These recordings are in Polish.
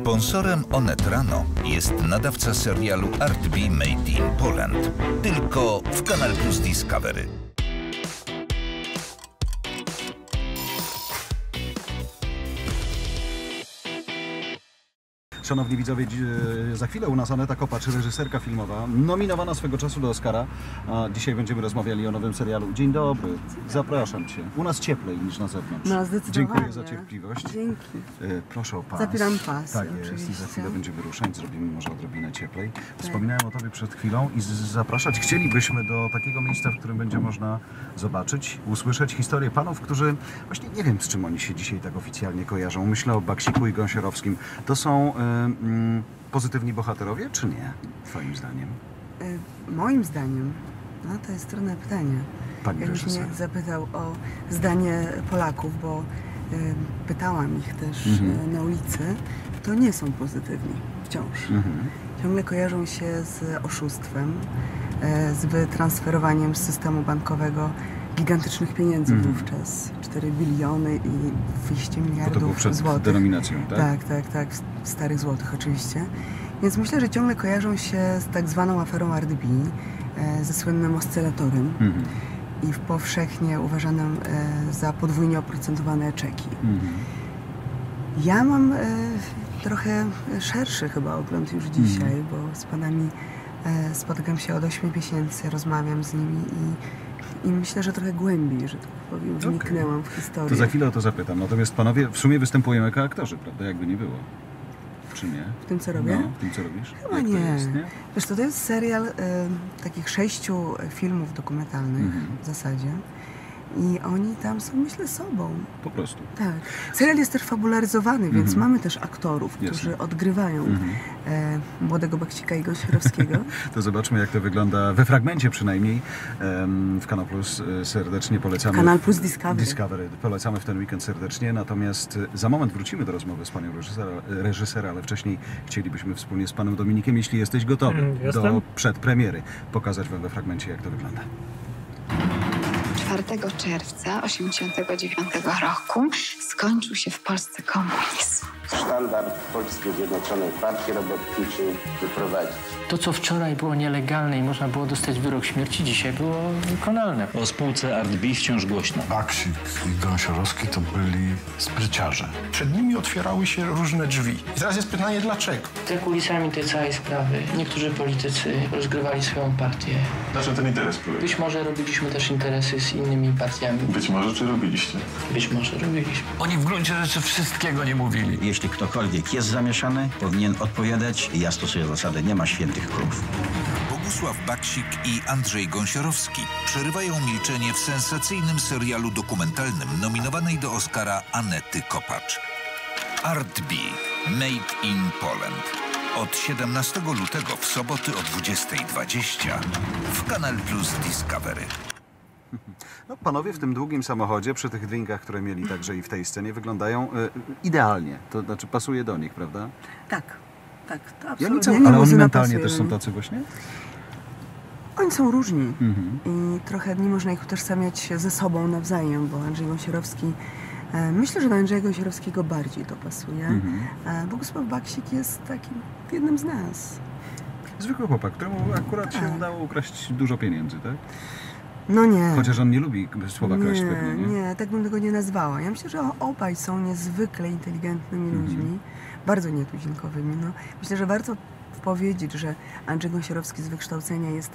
Sponsorem Onet Rano jest nadawca serialu Art-B Made in Poland. Tylko w Canal+ Discovery. Szanowni widzowie, za chwilę u nas Aneta Kopacz, reżyserka filmowa, nominowana swego czasu do Oscara. A dzisiaj będziemy rozmawiali o nowym serialu. Dzień dobry, zapraszam Cię. U nas cieplej niż na zewnątrz. No, zdecydowanie. Dziękuję za cierpliwość. Dzięki. Proszę o pas. Zapieram pas. Tak jest oczywiście. I za chwilę będziemy ruszać, zrobimy może odrobinę cieplej. Tak. Wspominałem o Tobie przed chwilą i zapraszać chcielibyśmy do takiego miejsca, w którym będzie można zobaczyć, usłyszeć historię panów, którzy właśnie nie wiem, z czym oni się dzisiaj tak oficjalnie kojarzą. Myślę o Bagsiku i Gąsiorowskim. To są pozytywni bohaterowie, czy nie? Twoim zdaniem? Moim zdaniem? No to jest trudne pytanie. Pani jakbyś reżyser mnie zapytał o zdanie Polaków, bo pytałam ich też na ulicy, to nie są pozytywni wciąż. Ciągle kojarzą się z oszustwem, z wytransferowaniem z systemu bankowego gigantycznych pieniędzy wówczas. 4 biliony i 200 miliardów złotych. To było przed złotych denominacją, tak? Tak, tak, tak. W starych złotych oczywiście. Więc myślę, że ciągle kojarzą się z tak zwaną aferą Art-B, ze słynnym oscylatorem i powszechnie uważanym za podwójnie oprocentowane czeki. Ja mam trochę szerszy chyba ogląd już dzisiaj, bo z panami spotykam się od 8 miesięcy, rozmawiam z nimi i myślę, że trochę głębiej, że tak powiem, wniknęłam w historię. To za chwilę o to zapytam. Natomiast panowie w sumie występują jako aktorzy, prawda? Jakby nie było. Czy nie? W tym, co robię? No, w tym, co robisz? Chyba nie. Nie? Wiesz, to jest serial takich 6 filmów dokumentalnych w zasadzie. I oni tam są, myślę, sobą. Po prostu. Tak. Serial jest też fabularyzowany, więc mamy też aktorów, którzy odgrywają młodego Bagsika i Gąsiorowskiego. To zobaczmy, jak to wygląda we fragmencie przynajmniej. W Canal+ serdecznie polecamy. Canal+ Discovery. Polecamy w ten weekend serdecznie. Natomiast za moment wrócimy do rozmowy z panią reżyser, ale wcześniej chcielibyśmy wspólnie z panem Dominikiem, jeśli jesteś gotowy, do przedpremiery, pokazać wam we fragmencie, jak to wygląda. 4 czerwca 1989 roku skończył się w Polsce komunizm. Sztandar Polskiej Zjednoczonej Partii Robotniczej wyprowadzić. To, co wczoraj było nielegalne i można było dostać wyrok śmierci, dzisiaj było wykonalne. O spółce Art-B wciąż głośno. Bagsik i Gąsiorowski to byli spryciarze. Przed nimi otwierały się różne drzwi. I teraz jest pytanie, dlaczego? Za kulisami tej całej sprawy niektórzy politycy rozgrywali swoją partię. Znaczy ten interes próbuje. Być może robiliśmy też interesy z innymi partiami. Być może, czy robiliście? Być może robiliśmy. Oni w gruncie rzeczy wszystkiego nie mówili. Jeśli ktokolwiek jest zamieszany, powinien odpowiadać. Ja stosuję zasadę, nie ma świętych krów. Bogusław Bagsik i Andrzej Gąsiorowski przerywają milczenie w sensacyjnym serialu dokumentalnym nominowanej do Oscara Anety Kopacz. Art-B Made in Poland. Od 17 lutego w soboty o 20:20 w Canal+ Discovery. No, panowie w tym długim samochodzie, przy tych drinkach, które mieli także i w tej scenie, wyglądają idealnie. To znaczy pasuje do nich, prawda? Tak, tak. To absolutnie. Ale oni mentalnie też są tacy właśnie? Oni są różni i trochę nie można ich utożsamiać ze sobą nawzajem, bo Andrzej Gąsiorowski, myślę, że do Andrzeja Gąsiorowskiego bardziej to pasuje. Bogusław Bagsik jest takim jednym z nas. Zwykły chłopak, któremu akurat się udało ukraść dużo pieniędzy, tak? No nie. Chociaż on nie lubi słowa kraść pewnie, nie? Nie, tak bym tego nie nazwała. Ja myślę, że obaj są niezwykle inteligentnymi ludźmi, bardzo nietuzinkowymi. No. Myślę, że warto powiedzieć, że Andrzej Gąsiorowski z wykształcenia jest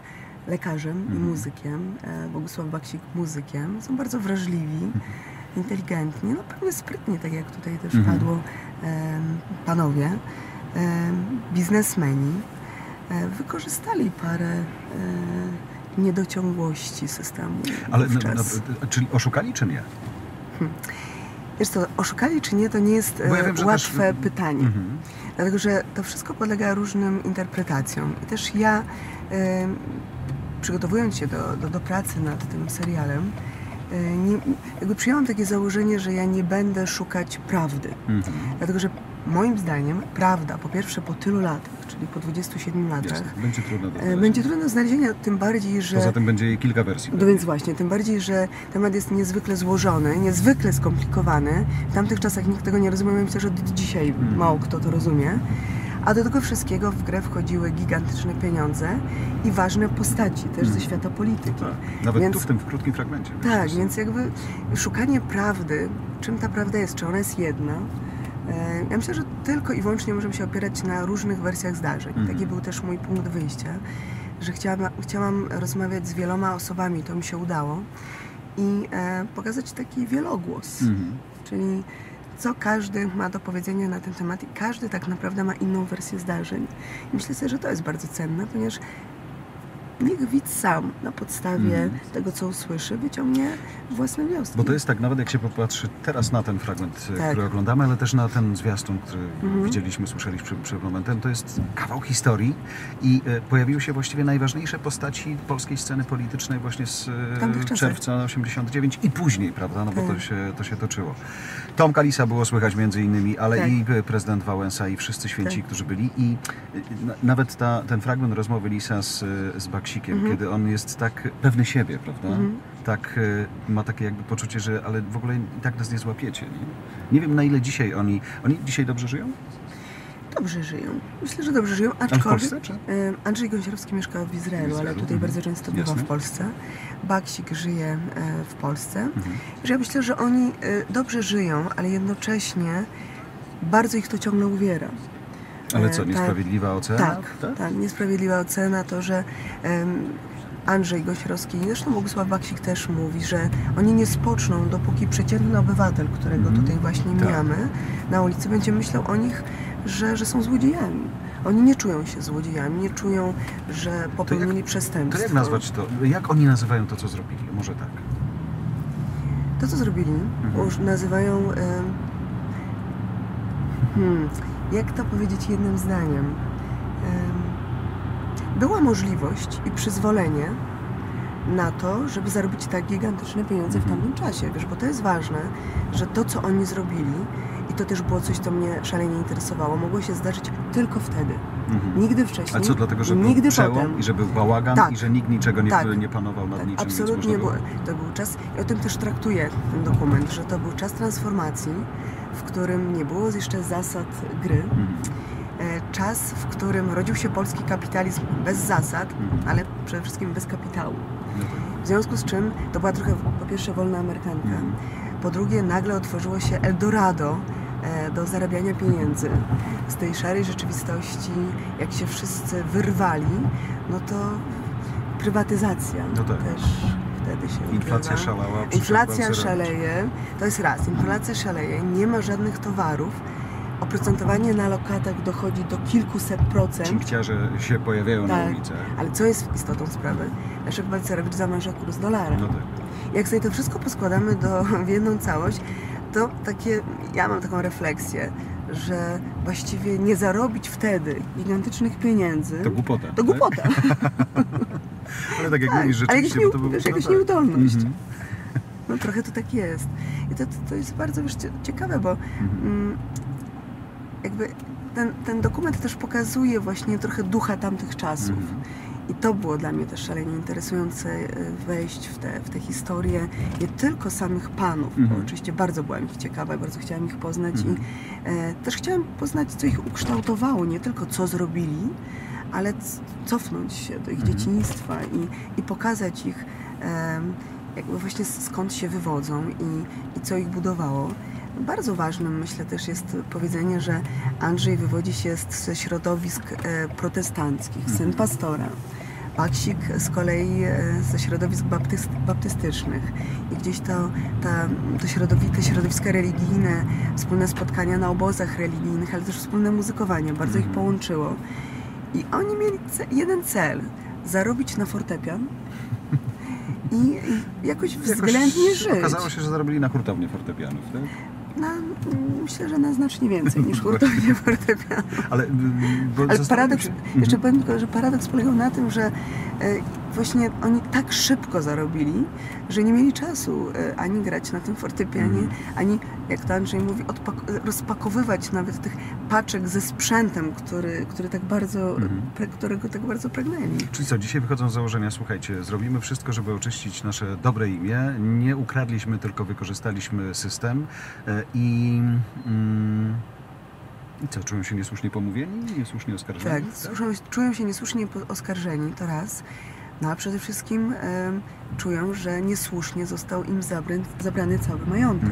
lekarzem i muzykiem, Bogusław Bagsik muzykiem. Są bardzo wrażliwi, inteligentni, no pewnie sprytni, tak jak tutaj też padło, panowie, biznesmeni. Wykorzystali parę niedociągłości systemu. Ale czyli oszukali, czy nie? Wiesz co, oszukali, czy nie, to nie jest łatwe pytanie. Dlatego, że to wszystko podlega różnym interpretacjom. I też ja, przygotowując się do pracy nad tym serialem, jakby przyjęłam takie założenie, że ja nie będę szukać prawdy. Dlatego, że moim zdaniem prawda, po pierwsze po tylu latach, czyli po 27 latach, będzie trudno do znalezienia. Tym bardziej, że... Poza tym będzie jej kilka wersji. No więc właśnie, tym bardziej, że temat jest niezwykle złożony, niezwykle skomplikowany. W tamtych czasach nikt tego nie rozumiał, myślę, że do dzisiaj mało kto to rozumie. A do tego wszystkiego w grę wchodziły gigantyczne pieniądze i ważne postaci też ze świata polityki. Tak. Nawet tu w tym krótkim fragmencie. Tak, więc jakby szukanie prawdy, czym ta prawda jest, czy ona jest jedna. Ja myślę, że tylko i wyłącznie możemy się opierać na różnych wersjach zdarzeń. Taki był też mój punkt wyjścia, że chciałam rozmawiać z wieloma osobami, to mi się udało, i pokazać taki wielogłos, czyli co każdy ma do powiedzenia na ten temat i każdy tak naprawdę ma inną wersję zdarzeń. I myślę sobie, że to jest bardzo cenne, ponieważ niech widz sam na podstawie tego, co usłyszy, wyciągnie własne wnioski. Bo to jest tak, nawet jak się popatrzy teraz na ten fragment, który oglądamy, ale też na ten zwiastun, który widzieliśmy, słyszeliśmy przed momentem, to jest kawał historii i pojawiły się właściwie najważniejsze postaci polskiej sceny politycznej właśnie z czerwca 89 i później, prawda, no bo to się toczyło. Tomka Lisa było słychać między innymi, ale i prezydent Wałęsa i wszyscy święci, którzy byli, i nawet ten fragment rozmowy Lisa z Bagsikiem, kiedy on jest tak pewny siebie, prawda? Tak, ma takie jakby poczucie, że ale w ogóle i tak nas nie złapiecie. Nie wiem, na ile dzisiaj oni dzisiaj dobrze żyją? Dobrze żyją. Myślę, że dobrze żyją, aczkolwiek Andrzej Gąsiorowski mieszka w Izraelu, ale tutaj bardzo często bywa w Polsce. Bagsik żyje w Polsce. Że ja myślę, że oni dobrze żyją, ale jednocześnie bardzo ich to ciągle uwiera. Ale co, niesprawiedliwa ocena? Tak, niesprawiedliwa ocena, to, że Andrzej Gąsiorowski, zresztą Bogusław Bagsik też mówi, że oni nie spoczną, dopóki przeciętny obywatel, którego tutaj właśnie mijamy na ulicy, będzie myślał o nich, że są złodziejami. Oni nie czują się złodziejami, nie czują, że popełnili przestępstwo. To jak nazwać to? Jak oni nazywają to, co zrobili? Może tak? To, co zrobili, nazywają... Jak to powiedzieć jednym zdaniem? Była możliwość i przyzwolenie na to, żeby zarobić tak gigantyczne pieniądze w tamtym czasie. Wiesz, bo to jest ważne, że to, co oni zrobili, i to też było coś, co mnie szalenie interesowało, mogło się zdarzyć tylko wtedy. Nigdy wcześniej. A co, dlatego, że nigdy był przełom potem. I że był bałagan i że nikt niczego nie panował nad niczym? Absolutnie. To był czas, i o tym też traktuję ten dokument, że to był czas transformacji, w którym nie było jeszcze zasad gry. Czas, w którym rodził się polski kapitalizm bez zasad, ale przede wszystkim bez kapitału. W związku z czym to była trochę, po pierwsze, wolna amerykanka, po drugie, nagle otworzyło się Eldorado do zarabiania pieniędzy. Z tej szarej rzeczywistości, jak się wszyscy wyrwali, no to prywatyzacja też wtedy się odbywa. Inflacja szalała. Inflacja szaleje, to jest raz, inflacja szaleje, nie ma żadnych towarów. Oprocentowanie na lokatach dochodzi do kilkuset procent. Cinkciarze się pojawiają na ulicach. Ale co jest istotą sprawy? Leszek Balcerowicz zamęża kurs dolara. Jak sobie to wszystko poskładamy w jedną całość, to ja mam taką refleksję, że właściwie nie zarobić wtedy gigantycznych pieniędzy... To głupota. To głupota. Ale tak jak mówisz, rzeczywiście... Ale jakaś nieudolność. No trochę to tak jest. I to jest bardzo ciekawe, bo... Jakby ten dokument też pokazuje właśnie trochę ducha tamtych czasów. I to było dla mnie też szalenie interesujące, wejść w te historie nie tylko samych panów, bo oczywiście bardzo byłam ich ciekawa i bardzo chciałam ich poznać i też chciałam poznać, co ich ukształtowało, nie tylko co zrobili, ale cofnąć się do ich dzieciństwa i pokazać ich jakby właśnie skąd się wywodzą i co ich budowało. Bardzo ważnym, myślę, też jest powiedzenie, że Andrzej wywodzi się ze środowisk protestanckich, syn pastora. Bagsik z kolei ze środowisk baptystycznych. I gdzieś te środowiska religijne, wspólne spotkania na obozach religijnych, ale też wspólne muzykowanie, bardzo ich połączyło. I oni mieli jeden cel, zarobić na fortepian. I jakoś względnie żyć. Okazało się, że zarobili na hurtownię fortepianów, tak? Myślę, że na znacznie więcej niż hurtownię fortepianów. Ale paradoks polegał na tym, że właśnie oni tak szybko zarobili, że nie mieli czasu ani grać na tym fortepianie, ani, jak to Andrzej mówi, rozpakowywać nawet tych paczek ze sprzętem, który tak bardzo, którego tak bardzo pragnęli. Czyli co, dzisiaj wychodzą z założenia, słuchajcie, zrobimy wszystko, żeby oczyścić nasze dobre imię, nie ukradliśmy, tylko wykorzystaliśmy system i co, czują się niesłusznie pomówieni, niesłusznie oskarżeni? Tak, czują się niesłusznie oskarżeni, to raz. No a przede wszystkim czują, że niesłusznie został im zabrany cały majątek.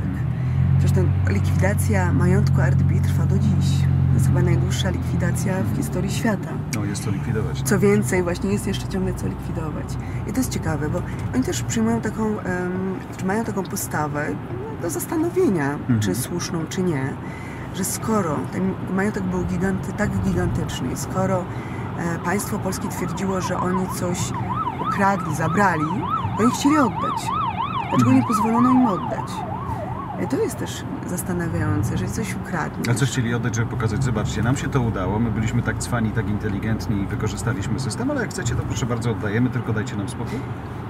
Zresztą likwidacja majątku Art-B trwa do dziś. To jest chyba najdłuższa likwidacja w historii świata. No, jest co likwidować. Co więcej, właśnie jest jeszcze ciągle co likwidować. I to jest ciekawe, bo oni też przyjmują taką, mają taką postawę do zastanowienia, czy słuszną, czy nie. Że skoro ten majątek był tak gigantyczny, skoro państwo polskie twierdziło, że oni coś ukradli, zabrali, to ich chcieli oddać. Dlaczego nie pozwolono im oddać? To jest też zastanawiające, że coś ukradli. A co chcieli oddać, żeby pokazać, zobaczcie, nam się to udało, my byliśmy tak cwani, tak inteligentni i wykorzystaliśmy system, ale jak chcecie, to proszę bardzo oddajemy, tylko dajcie nam spokój?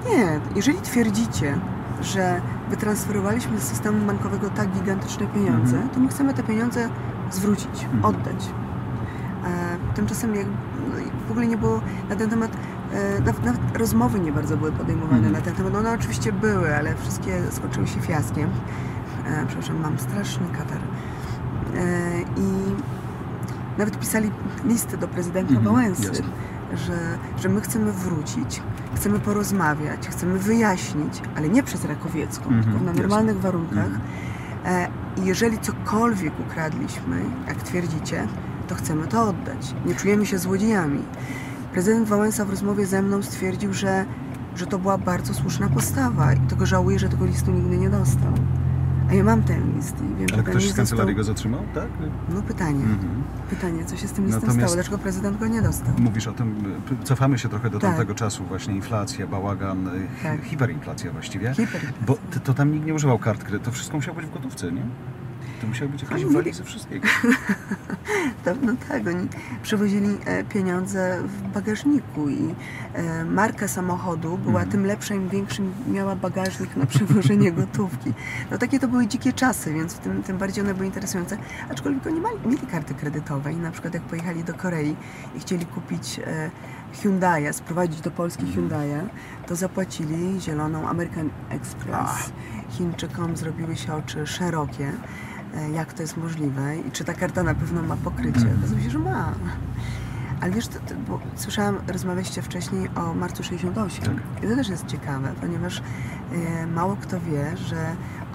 Nie, jeżeli twierdzicie, że wytransferowaliśmy z systemu bankowego tak gigantyczne pieniądze, to my chcemy te pieniądze zwrócić, oddać. Tymczasem w ogóle nie było na ten temat, nawet rozmowy nie bardzo były podejmowane na ten temat. One oczywiście były, ale wszystkie skończyły się fiaskiem. Przepraszam, mam straszny katar. I nawet pisali listy do prezydenta Wałęsy, że my chcemy wrócić, chcemy porozmawiać, chcemy wyjaśnić, ale nie przez Rakowiecką, tylko na normalnych warunkach. I jeżeli cokolwiek ukradliśmy, jak twierdzicie, to chcemy to oddać. Nie czujemy się złodziejami. Prezydent Wałęsa w rozmowie ze mną stwierdził, że to była bardzo słuszna postawa i tego żałuję, że tego listu nigdy nie dostał. A ja mam ten list i wiem, że ale ktoś z kancelarii go zatrzymał, tak? No pytanie. Pytanie, co się z tym listem stało? Dlaczego prezydent go nie dostał? Mówisz o tym, cofamy się trochę do tamtego czasu, właśnie inflacja, bałagan, hiperinflacja właściwie. Hiperinflacja. Bo to tam nikt nie używał kart kredytowych, to wszystko musiało być w gotówce, nie? To musiało być jakaś walizę wszystkiego. No tak, oni przewozili pieniądze w bagażniku i marka samochodu była tym lepsza, im większym miała bagażnik na przewożenie gotówki. No takie to były dzikie czasy, więc tym bardziej one były interesujące. Aczkolwiek oni mieli karty kredytowe i na przykład jak pojechali do Korei i chcieli kupić Hyundai'a, sprowadzić do Polski Hyundai'a, to zapłacili zieloną American Express. Chińczykom zrobiły się oczy szerokie, jak to jest możliwe i czy ta karta na pewno ma pokrycie. Okazuje się, że ma. Ale wiesz, bo słyszałam, rozmawialiście wcześniej o marcu 68. I to też jest ciekawe, ponieważ mało kto wie, że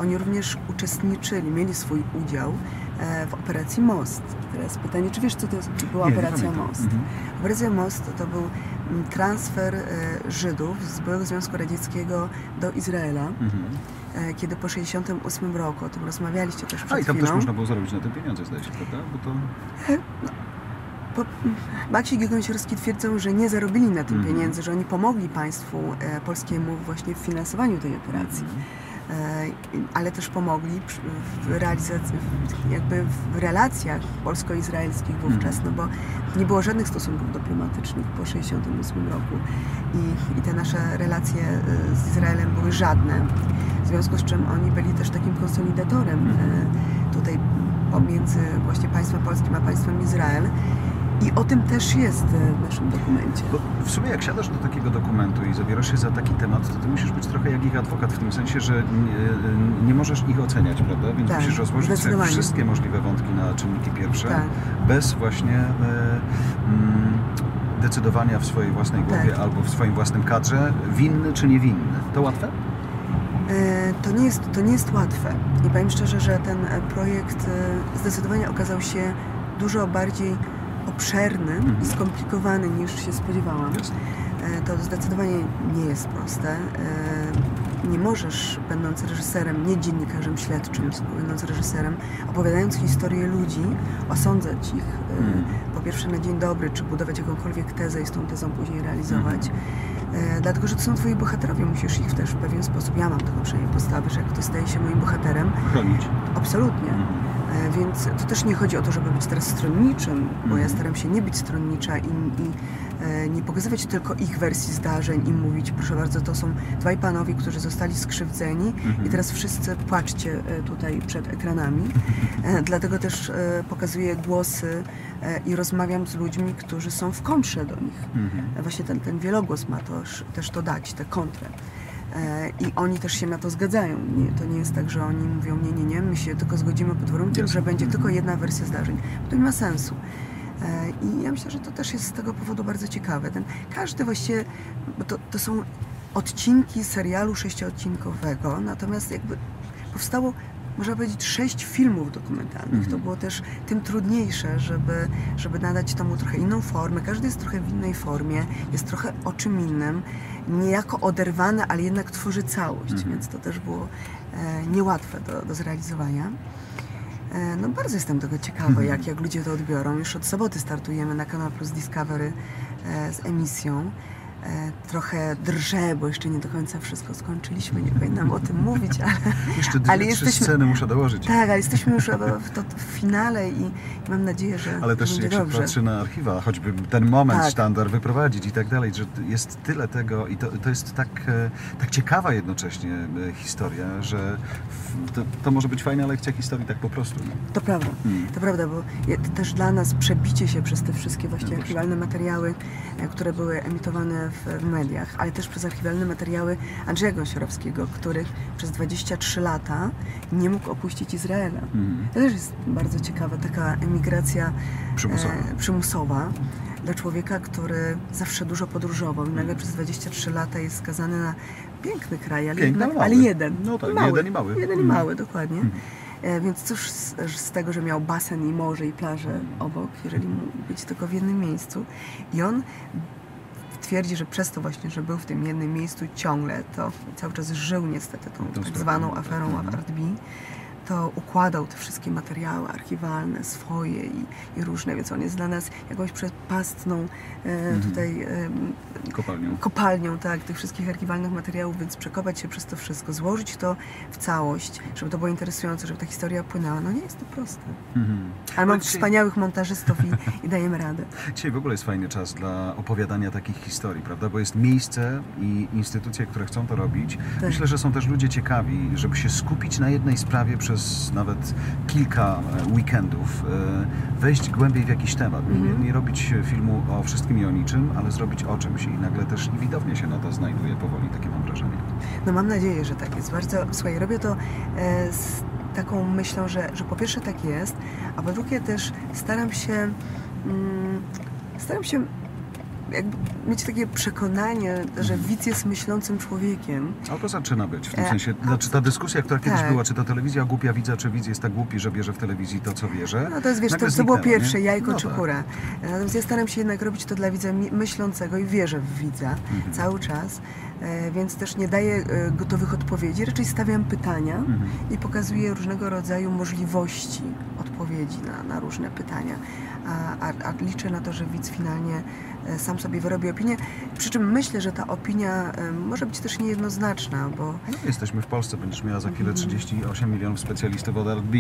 oni również uczestniczyli, mieli swój udział w Operacji Most. Teraz pytanie, czy wiesz, co to była Operacja Most? Operacja Most to był transfer Żydów z byłego Związku Radzieckiego do Izraela, kiedy po 68 roku, o tym rozmawialiście też przed chwilą. A i tam też można było zarobić na tym pieniądze, zdaje się, prawda? Bo to... Bagsik i Gąsiorowski twierdzą, że nie zarobili na tym pieniędzy, że oni pomogli państwu polskiemu właśnie w finansowaniu tej operacji. Ale też pomogli w realizacji, jakby w relacjach polsko-izraelskich wówczas, no bo nie było żadnych stosunków dyplomatycznych po 1968 roku i te nasze relacje z Izraelem były żadne, w związku z czym oni byli też takim konsolidatorem tutaj pomiędzy właśnie państwem polskim a państwem Izrael. I o tym też jest w naszym dokumencie. Bo w sumie jak siadasz do takiego dokumentu i zabierasz się za taki temat, to ty musisz być trochę jak ich adwokat, w tym sensie, że nie możesz ich oceniać, prawda? Więc musisz rozłożyć sobie wszystkie możliwe wątki na czynniki pierwsze, bez właśnie decydowania w swojej własnej głowie albo w swoim własnym kadrze, winny czy niewinny. To łatwe? To nie jest łatwe. I powiem szczerze, że ten projekt zdecydowanie okazał się dużo bardziej obszerny i skomplikowany niż się spodziewałam. To zdecydowanie nie jest proste. Nie możesz, będąc reżyserem, nie dziennikarzem śledczym, będąc reżyserem, opowiadając historię ludzi, osądzać ich po pierwsze na dzień dobry, czy budować jakąkolwiek tezę i z tą tezą później realizować. Dlatego, że to są twoi bohaterowie, musisz ich też w pewien sposób, ja mam taką przynajmniej postawę, że jak ktoś staje się moim bohaterem, chronić. Absolutnie. Więc to też nie chodzi o to, żeby być teraz stronniczym, bo ja staram się nie być stronnicza i nie pokazywać tylko ich wersji zdarzeń i mówić, proszę bardzo, to są dwaj panowie, którzy zostali skrzywdzeni i teraz wszyscy płaczcie tutaj przed ekranami. Dlatego też pokazuję głosy i rozmawiam z ludźmi, którzy są w kontrze do nich. Właśnie ten wielogłos ma też to dać, tę kontrę. I oni też się na to zgadzają. Nie, to nie jest tak, że oni mówią nie, nie, nie, my się tylko zgodzimy pod warunkiem, że będzie tylko jedna wersja zdarzeń. To nie ma sensu. I ja myślę, że to też jest z tego powodu bardzo ciekawe. Każdy właściwie, bo to są odcinki serialu 6-odcinkowego, natomiast jakby powstało, można powiedzieć, 6 filmów dokumentalnych. To było też tym trudniejsze, żeby nadać temu trochę inną formę. Każdy jest trochę w innej formie, jest trochę o czym innym, niejako oderwane, ale jednak tworzy całość, więc to też było niełatwe do zrealizowania. No bardzo jestem tego ciekawa, jak ludzie to odbiorą. Już od soboty startujemy na Canal+ Discovery z emisją. Trochę drżę, bo jeszcze nie do końca wszystko skończyliśmy, nie powinnam o tym mówić, ale... Jeszcze trzy sceny muszę dołożyć. Tak, ale jesteśmy już w finale i mam nadzieję, że ale też jak dobrze się patrzy na archiwa, choćby ten moment, sztandar wyprowadzić i tak dalej, że jest tyle tego i to jest tak ciekawa jednocześnie historia, że to może być fajna lekcja historii tak po prostu. No. To prawda, to prawda, bo też dla nas przebicie się przez te wszystkie właśnie archiwalne materiały, które były emitowane w mediach, ale też przez archiwalne materiały Andrzeja Gąsiorowskiego, który przez 23 lata nie mógł opuścić Izraela. To też jest bardzo ciekawa taka emigracja przymusowa dla człowieka, który zawsze dużo podróżował i nagle przez 23 lata jest skazany na piękny kraj, ale jeden. No tak, jeden i mały. Jeden i mały, dokładnie. Więc cóż z tego, że miał basen i morze i plażę obok, jeżeli mógł być tylko w jednym miejscu. I on twierdzi, że przez to właśnie, że był w tym jednym miejscu ciągle, to cały czas żył niestety tą tak zwaną aferą Art-B, to układał te wszystkie materiały archiwalne, swoje i różne, więc on jest dla nas jakąś przepastną tutaj kopalnią tych wszystkich archiwalnych materiałów, więc przekopać się przez to wszystko, złożyć to w całość, żeby to było interesujące, żeby ta historia płynęła. No nie jest to proste. Ale mam wspaniałych montażystów i dajemy radę. Dzisiaj w ogóle jest fajny czas dla opowiadania takich historii, prawda? Bo jest miejsce i instytucje, które chcą to robić. Tak. Myślę, że są też ludzie ciekawi, żeby się skupić na jednej sprawie przez nawet kilka weekendów, wejść głębiej w jakiś temat. Nie robić filmu o wszystkim i o niczym, ale zrobić o czymś i nagle też widownie się na to znajduje powoli, takie mam wrażenie. No mam nadzieję, że tak jest. Bardzo, słuchaj, robię to z taką myślą, że po pierwsze tak jest, a po drugie też staram się jakby mieć takie przekonanie, że widz jest myślącym człowiekiem. A to zaczyna być, w tym sensie, znaczy ta dyskusja, która kiedyś była, czy ta telewizja głupia widza, czy widz jest tak głupi, że bierze w telewizji to, co wierzę. No to jest, wiesz, to było pierwsze, jajko czy kura. Natomiast ja staram się jednak robić to dla widza myślącego i wierzę w widza cały czas, więc też nie daję gotowych odpowiedzi, raczej stawiam pytania i pokazuję różnego rodzaju możliwości odpowiedzi na różne pytania. A liczę na to, że widz finalnie sam sobie wyrobi opinię, przy czym myślę, że ta opinia może być też niejednoznaczna, bo... Jesteśmy w Polsce, będziesz miała za chwilę 38 milionów specjalistów od Art-B.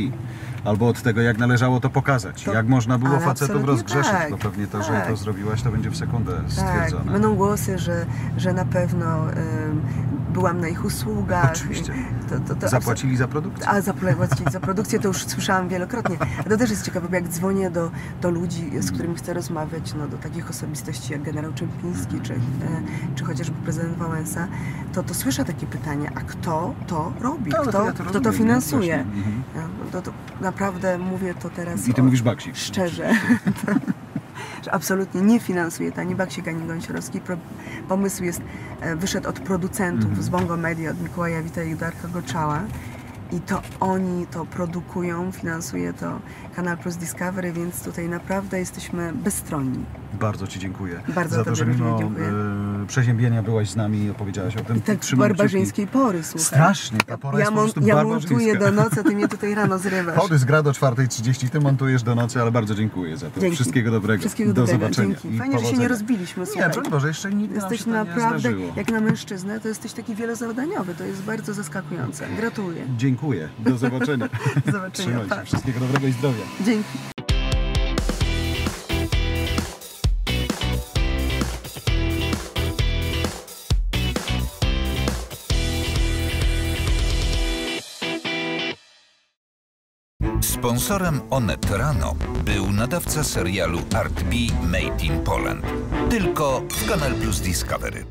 Albo od tego, jak należało to pokazać, jak można było facetów rozgrzeszyć, bo pewnie to, że to zrobiłaś, to będzie w sekundę stwierdzone. Tak, będą głosy, że na pewno byłam na ich usługach. Oczywiście. Zapłacili za produkcję. Zapłacili za produkcję, to już słyszałam wielokrotnie. To też jest ciekawe, bo jak dzwonię do ludzi, z którymi chcę rozmawiać, do takich osobistości jak generał Czempiński, czy chociażby prezydent Wałęsa, to słyszę takie pytanie, a kto to robi? Kto to finansuje? To naprawdę mówię to teraz... I ty mówisz Bagsik. Szczerze. Że absolutnie nie finansuje to ani Bagsik, ani Gąsiorowski. Pomysł wyszedł od producentów z Bongo Media, od Mikołaja Wita i Darka Goczała. I to oni to produkują, finansuje to Canal+ Discovery, więc tutaj naprawdę jesteśmy bezstronni. Bardzo Ci dziękuję za to, że mimo przeziębienia byłaś z nami i opowiedziałaś o tym. I tak barbarzyńskiej pory, słuchaj. Strasznie, ta pora jest po prostu barbarzyńska. Ja montuję do nocy, a ty mnie tutaj rano zrywasz. Chody z gra do 4:30, ty montujesz do nocy, ale bardzo dziękuję za to. Dzięki. Wszystkiego dobrego. Wszystkiego do dobrego. Zobaczenia. Dzięki. Fajnie, że się nie rozbiliśmy, słuchaj. Nie, broń Boże, jeszcze nigdy jesteś nam się naprawdę, nie zdarzyło. Jak na mężczyznę, to jesteś taki wielozadaniowy. To jest bardzo zaskakujące. Gratuluję. Dziękuję. Do zobaczenia. Do zobaczenia. Trzymaj się. Wszystkiego dobrego i zdrowia. Dzięki. Sponsorem Onet Rano był nadawca serialu Art-B Made in Poland. Tylko w Canal+ Discovery.